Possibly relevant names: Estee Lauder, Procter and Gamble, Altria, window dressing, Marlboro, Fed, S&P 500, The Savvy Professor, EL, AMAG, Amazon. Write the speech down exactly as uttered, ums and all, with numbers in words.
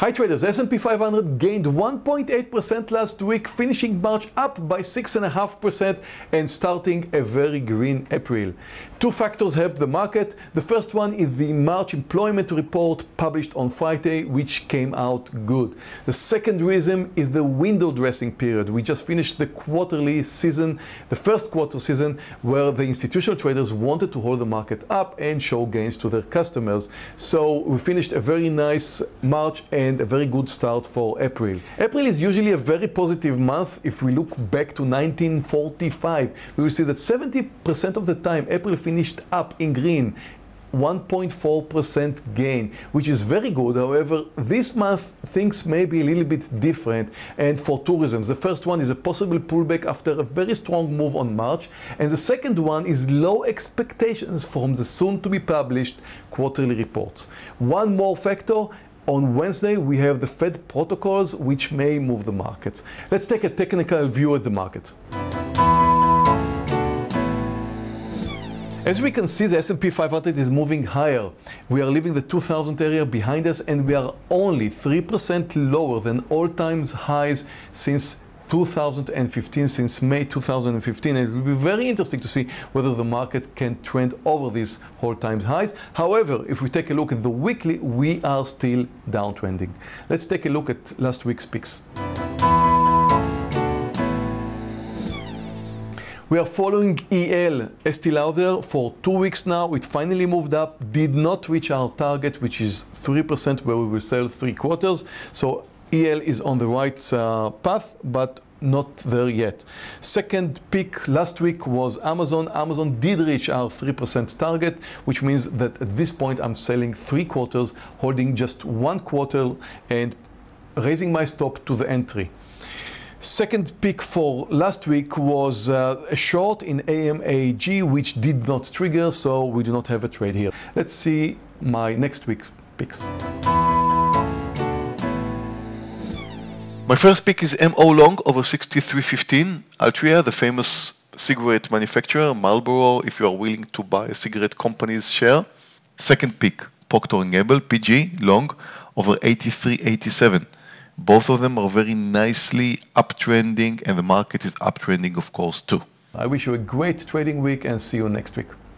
Hi traders, S and P five hundred gained one point eight percent last week, finishing March up by six point five percent and starting a very green April. Two factors helped the market. The first one is the March employment report published on Friday, which came out good. The second reason is the window dressing period. We just finished the quarterly season, the first quarter season, where the institutional traders wanted to hold the market up and show gains to their customers. So we finished a very nice March and And a very good start for April. April is usually a very positive month. If we look back to nineteen forty-five, we will see that seventy percent of the time April finished up in green, one point four percent gain, which is very good. However, this month things may be a little bit different, and for two reasons. The first one is a possible pullback after a very strong move on March, and the second one is low expectations from the soon-to-be published quarterly reports. One more factor: on Wednesday, we have the Fed protocols, which may move the markets. Let's take a technical view at the market. As we can see, the S and P five hundred is moving higher. We are leaving the two thousand area behind us, and we are only three percent lower than all-time highs since two thousand fifteen, since May two thousand fifteen, and it will be very interesting to see whether the market can trend over these all-time highs. However, if we take a look at the weekly, we are still downtrending. Let's take a look at last week's picks. We are following E L, Estee Lauder, for two weeks now. It finally moved up, did not reach our target, which is three percent, where we will sell three quarters. So E L is on the right uh, path, but not there yet. Second pick last week was Amazon. Amazon did reach our three percent target, which means that at this point I'm selling three quarters, holding just one quarter and raising my stop to the entry. Second pick for last week was uh, a short in A M A G, which did not trigger, so we do not have a trade here. Let's see my next week's picks. My first pick is M O long over sixty-three fifteen. Altria, the famous cigarette manufacturer, Marlboro, if you are willing to buy a cigarette company's share. Second pick, Procter and Gamble, P G, long over eighty-three eighty-seven. Both of them are very nicely uptrending, and the market is uptrending, of course, too. I wish you a great trading week, and see you next week.